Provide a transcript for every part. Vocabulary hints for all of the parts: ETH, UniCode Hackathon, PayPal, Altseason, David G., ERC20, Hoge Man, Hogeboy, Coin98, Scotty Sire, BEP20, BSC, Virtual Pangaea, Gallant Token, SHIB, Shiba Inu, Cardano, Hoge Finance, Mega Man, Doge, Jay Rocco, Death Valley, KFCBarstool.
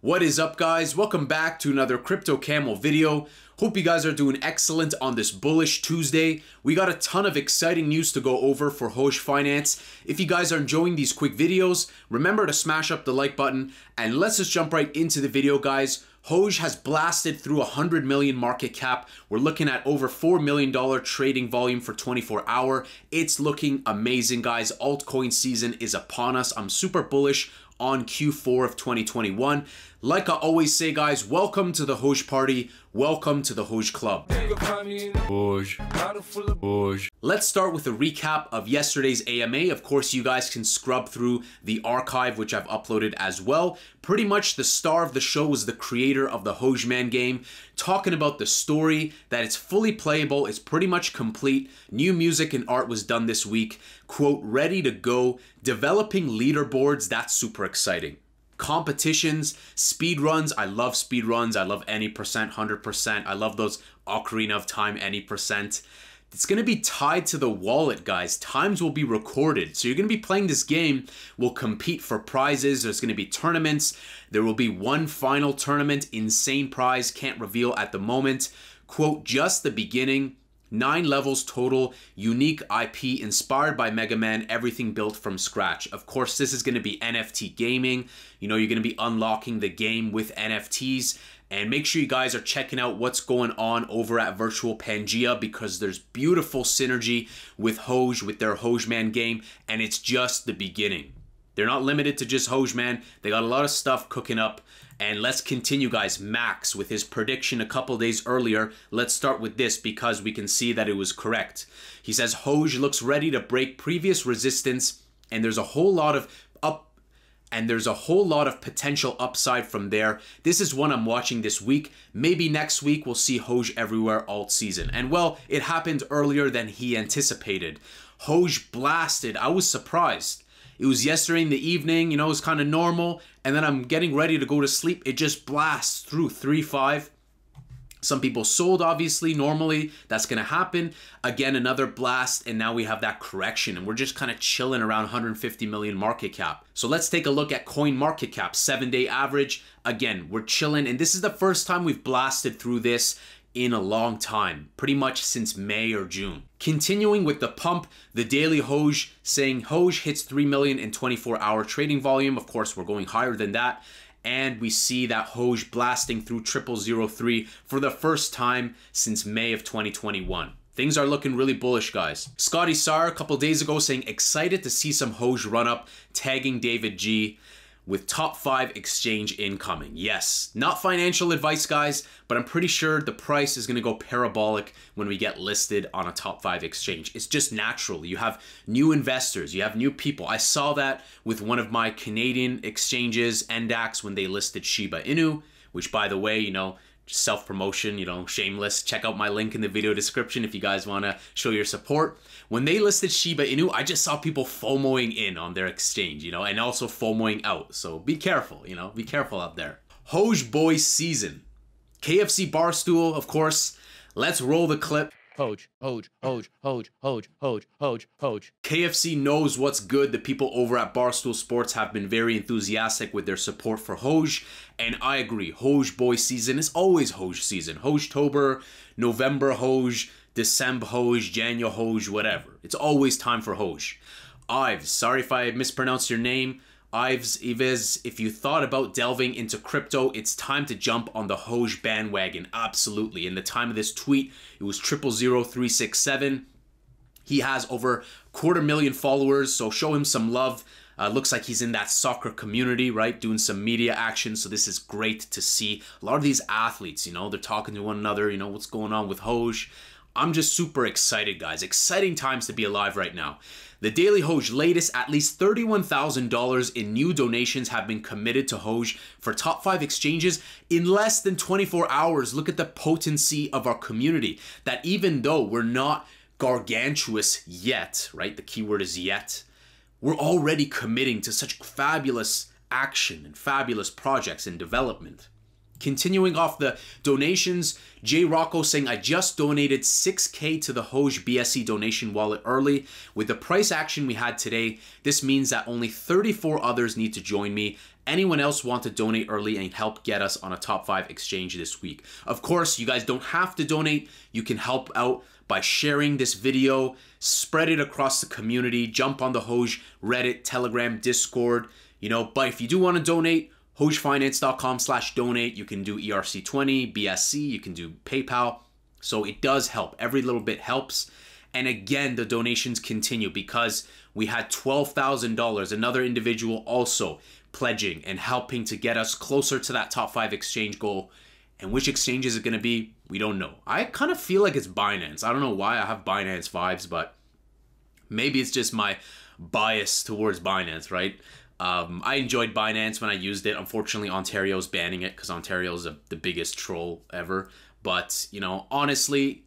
What is up, guys? Welcome back to another Crypto Camel video. Hope you guys are doing excellent on this bullish Tuesday. We got a ton of exciting news to go over for Hoge Finance. If you guys are enjoying these quick videos, remember to smash up the like button, and let's just jump right into the video, guys. Hoge has blasted through 100 million market cap. We're looking at over $4 million trading volume for 24 hour. It's looking amazing, guys. Altcoin season is upon us. I'm super bullish on Q4 of 2021. Like I always say, guys, welcome to the Hoge party. Welcome to the Hoge club. Hoge. Let's start with a recap of yesterday's AMA. Of course, you guys can scrub through the archive, which I've uploaded as well. Pretty much the star of the show was the creator of the Hoge Man game, talking about the story, that it's fully playable, it's pretty much complete. New music and art was done this week. Quote, ready to go. Developing leaderboards, that's super exciting. Competitions, speedruns. I love speedruns. I love any percent, 100%. I love those Ocarina of Time, any percent. It's going to be tied to the wallet, guys. Times will be recorded. So you're going to be playing this game. We'll compete for prizes. There's going to be tournaments. There will be one final tournament. Insane prize. Can't reveal at the moment. Quote, just the beginning. 9 levels total, unique IP inspired by Mega Man, everything built from scratch. Of course, this is going to be NFT gaming. You know, you're going to be unlocking the game with NFTs. And make sure you guys are checking out what's going on over at Virtual Pangaea, because there's beautiful synergy with Hoge, with their Hoge Man game, and it's just the beginning. They're not limited to just Hoge Man. They got a lot of stuff cooking up. And let's continue, guys. Max, with his prediction a couple days earlier, let's start with this because we can see that it was correct. He says, Hoge looks ready to break previous resistance, and there's a whole lot of potential upside from there. This is one I'm watching this week. Maybe next week we'll see Hoge everywhere alt season. And well, it happened earlier than he anticipated. Hoge blasted. I was surprised. It was yesterday in the evening, you know, it was kind of normal. And then I'm getting ready to go to sleep. It just blasts through 3.5. Some people sold, obviously, normally. That's going to happen. Again, another blast. And now we have that correction. And we're just kind of chilling around 150 million market cap. So let's take a look at coin market cap, 7-day average. Again, we're chilling. And this is the first time we've blasted through this in a long time, pretty much since May or June. Continuing with the pump, the daily Hoge saying Hoge hits 3 million in 24-hour trading volume. Of course, we're going higher than that. And we see that Hoge blasting through 0003 for the first time since May of 2021. Things are looking really bullish, guys. Scotty Sire a couple days ago saying excited to see some Hoge run up, tagging David G. with top 5 exchange incoming. Yes, not financial advice, guys, but I'm pretty sure the price is gonna go parabolic when we get listed on a top 5 exchange. It's just natural. You have new investors, you have new people. I saw that with one of my Canadian exchanges, NDAX, when they listed Shiba Inu, which, by the way, you know, self-promotion, you know, shameless. Check out my link in the video description if you guys want to show your support. When they listed Shiba Inu, I just saw people FOMOing in on their exchange, you know, and also FOMOing out. So be careful, you know, be careful out there. Hoge boy season. KFC Barstool, of course. Let's roll the clip. Hoge, Hoge, Hoge, Hoge, Hoge, Hoge, Hoge, Hoge. KFC knows what's good. The people over at Barstool Sports have been very enthusiastic with their support for Hoge, and I agree. Hoge boy season is always Hoge season. Hogetober, November Hoge, December Hoge, January Hoge, whatever. It's always time for Hoge. Ives, sorry if I mispronounced your name. Ives, if you thought about delving into crypto, it's time to jump on the Hoge bandwagon. Absolutely. In the time of this tweet, it was 000367. He has over 250,000 followers, so show him some love. Looks like he's in that soccer community, right? Doing some media action, so this is great to see. A lot of these athletes, you know, they're talking to one another, you know, what's going on with Hoge. I'm just super excited, guys. Exciting times to be alive right now. The daily Hoge latest, at least $31,000 in new donations have been committed to Hoge for top 5 exchanges in less than 24 hours. Look at the potency of our community, that even though we're not gargantuous yet, right? The keyword is yet. We're already committing to such fabulous action and fabulous projects and development. Continuing off the donations, Jay Rocco saying, I just donated 6K to the Hoge BSC donation wallet early. With the price action we had today, this means that only 34 others need to join me anyone else want to donate early and help get us on a top 5 exchange this week? Of course, you guys don't have to donate. You can help out by sharing this video, spread it across the community, jump on the Hoge Reddit, Telegram, Discord, you know. But if you do want to donate, hogefinance.com/donate, you can do ERC20, BSC, you can do PayPal. So it does help. Every little bit helps. And again, the donations continue because we had $12,000, another individual also pledging and helping to get us closer to that top 5 exchange goal. And which exchange is it going to be? We don't know. I kind of feel like it's Binance. I don't know why I have Binance vibes, but maybe it's just my bias towards Binance, right? I enjoyed Binance when I used it. Unfortunately, Ontario's banning it because Ontario's the biggest troll ever. But, you know, honestly,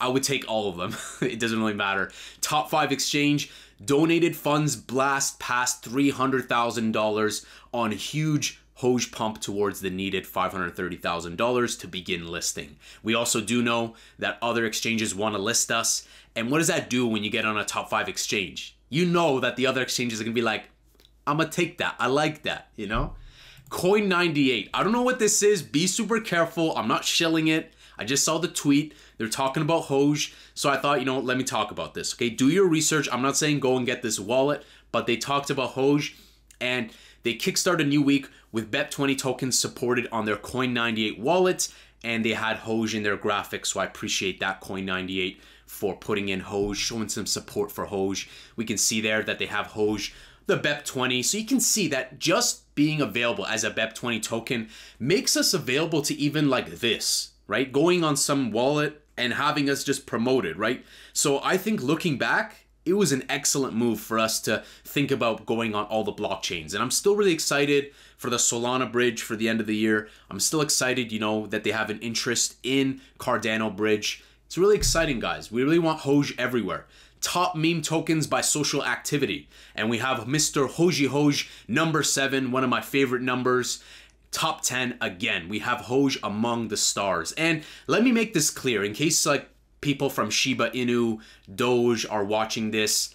I would take all of them. It doesn't really matter. Top 5 exchange, donated funds blast past $300,000 on huge Hoge pump towards the needed $530,000 to begin listing. We also do know that other exchanges want to list us. And what does that do when you get on a top 5 exchange? You know that the other exchanges are going to be like, I'm going to take that. I like that, you know? Coin98. I don't know what this is. Be super careful. I'm not shilling it. I just saw the tweet. They're talking about Hoge. So I thought, you know, let me talk about this. Okay, do your research. I'm not saying go and get this wallet, but they talked about Hoge and they kickstart a new week with BEP20 tokens supported on their Coin98 wallet, and they had Hoge in their graphics, so I appreciate that, Coin98, for putting in Hoge, showing some support for Hoge. We can see there that they have Hoge, the BEP20, so you can see that just being available as a BEP20 token makes us available to even like this, right? Going on some wallet and having us just promoted, right? So I think looking back, it was an excellent move for us to think about going on all the blockchains. And I'm still really excited for the Solana bridge for the end of the year. I'm still excited, you know, that they have an interest in Cardano bridge. It's really exciting, guys. We really want Hoge everywhere. Top meme tokens by social activity. And we have Mr. Hoge Hoge, number 7, one of my favorite numbers. Top 10 again. We have Hoge among the stars. And let me make this clear in case like people from Shiba Inu, Doge are watching this.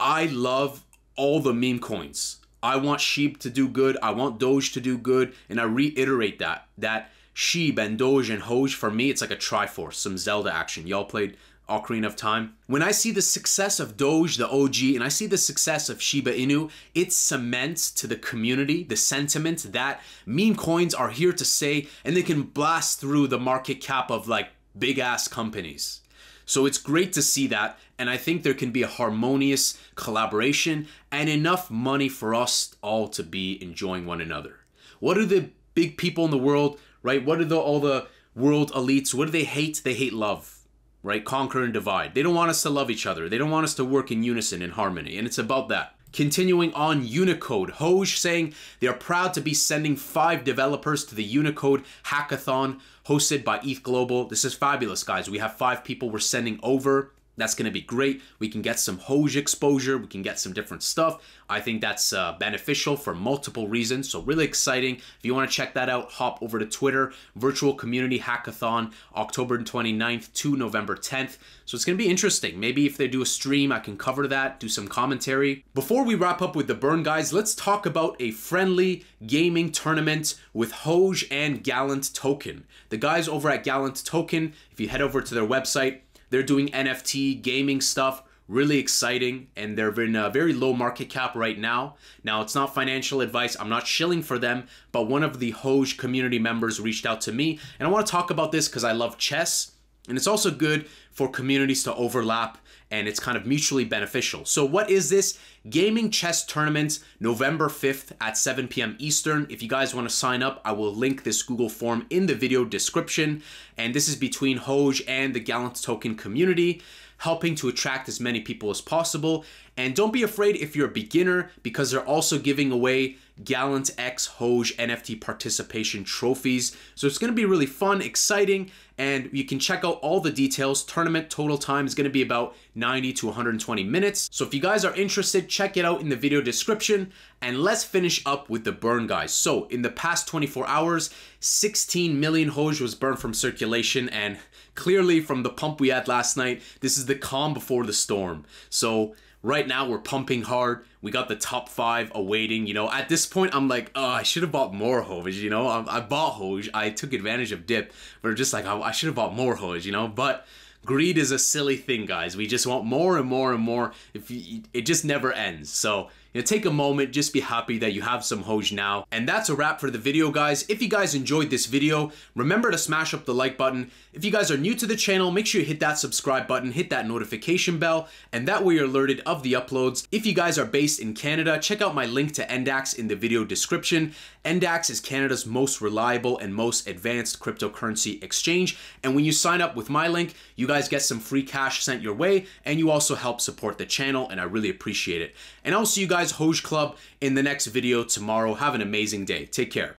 I love all the meme coins. I want SHIB to do good. I want Doge to do good. And I reiterate that SHIB and Doge and Hoge, for me, it's like a triforce, some Zelda action. Y'all played Ocarina of Time. When I see the success of Doge, the OG, and I see the success of Shiba Inu, it cements to the community the sentiment that meme coins are here to stay and they can blast through the market cap of like big ass companies. So it's great to see that, and I think there can be a harmonious collaboration and enough money for us all to be enjoying one another. What are the big people in the world, right? What are all the world elites? What do they hate? They hate love, right? Conquer and divide. They don't want us to love each other. They don't want us to work in unison, in harmony, and it's about that. Continuing on Unicode, Hoge saying they are proud to be sending 5 developers to the Unicode hackathon hosted by ETH Global. This is fabulous, guys. We have 5 people we're sending over. That's going to be great. We can get some Hoge exposure. We can get some different stuff. I think that's beneficial for multiple reasons. So really exciting. If you want to check that out, hop over to Twitter, Virtual Community Hackathon, October 29th to November 10th. So it's going to be interesting. Maybe if they do a stream, I can cover that, do some commentary. Before we wrap up with the burn, guys, let's talk about a friendly gaming tournament with Hoge and Gallant Token. The guys over at Gallant Token, if you head over to their website, they're doing NFT gaming stuff, really exciting, and they're in a very low market cap right now. Now, it's not financial advice. I'm not shilling for them, but one of the Hoge community members reached out to me, and I want to talk about this because I love chess, and it's also good for communities to overlap, and it's kind of mutually beneficial. So what is this? Gaming chess tournament, November 5th at 7 p.m. Eastern. If you guys want to sign up, I will link this Google form in the video description. And this is between Hoge and the Gallant Token community, helping to attract as many people as possible. And don't be afraid if you're a beginner, because they're also giving away Gallant X Hoge NFT participation trophies. So it's going to be really fun, exciting, and you can check out all the details. Tournament total time is going to be about 90 to 120 minutes. So if you guys are interested, check it out in the video description. And let's finish up with the burn, guys. So in the past 24 hours, 16 million Hoge was burned from circulation, and clearly from the pump we had last night, this is the calm before the storm. So Right now, we're pumping hard. We got the top five awaiting, you know. At this point, I'm like, oh, I should have bought more Hoge, you know. I bought Hoge. I took advantage of dip. But just like, I should have bought more Hoge, you know. But greed is a silly thing, guys. We just want more and more and more. It just never ends. So, you know, take a moment, just be happy that you have some Hoge now. And that's a wrap for the video, guys. If you guys enjoyed this video, remember to smash up the like button. If you guys are new to the channel, make sure you hit that subscribe button, hit that notification bell, and that way you're alerted of the uploads. If you guys are based in Canada, check out my link to NDAX in the video description. NDAX is Canada's most reliable and most advanced cryptocurrency exchange. And when you sign up with my link, you guys get some free cash sent your way, and you also help support the channel, and I really appreciate it. And I'll see you guys Hoge Club in the next video tomorrow. Have an amazing day. Take care.